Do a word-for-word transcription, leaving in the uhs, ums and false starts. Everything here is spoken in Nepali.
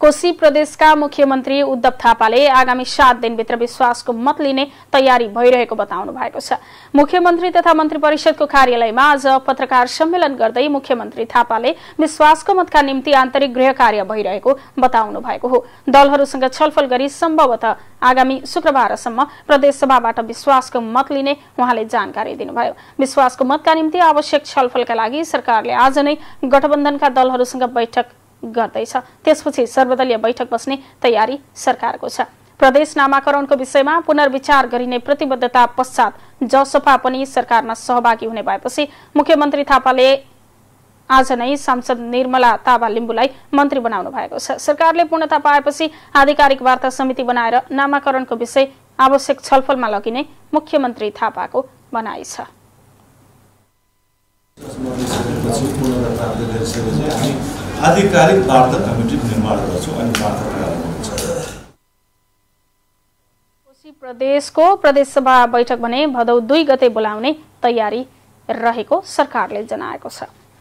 कोशी प्रदेशका मुख्यमन्त्री उद्वव थापाले आगामी सात दिनभित्र विश्वासको मत लिने तयारी भइरहेको बताउनु भएको छ। मुख्यमन्त्री तथा मन्त्री परिषदको कार्यालयमा आज पत्रकार सम्मेलन गर्दै मुख्यमन्त्री थापाले विश्वासको मतका निम्ति आन्तरिक गृह कार्य भइरहेको बताउनु भएको हो। दलहरूसँग छलफल गरी सम्भवतः आगामी शुक्रबारसम्म प्रदेशसभाबाट विश्वासको मत लिने उहाँले जानकारी दिनुभयो। विश्वासको मतका निम्ति आवश्यक छलफलका लागि सरकारले आज नै गठबन्धनका दलहरूसँग बैठक गर्दैछ। त्यसपछि सर्वदलीय बैठक बस्ने तयारी सरकारको छ। प्रदेश नामाकरणको विषयमा पुनर्विचार गरिने प्रतिबद्धता पश्चात जसपा पनि सरकारमा सहभागी हुने भएपछि मुख्यमन्त्री थापाले आज नै सांसद निर्मला ताबा लिंबूलाई मन्त्री बनाउनु भएको छ। सरकारले पूर्णता पाएपछि आधिकारिक वार्ता समिति बनाएर नामाकरणको विषय आवश्यक छलफलमा लगिने मुख्यमन्त्री थापाको भनाइ छ। आधिकारिक वार्ता कमिटी निर्माण गर्छौं। कोशी प्रदेशको प्रदेशसभा बैठक भने भदौ दुई गते बोलाउने तयारी रहेको सरकारले जनाएको छ।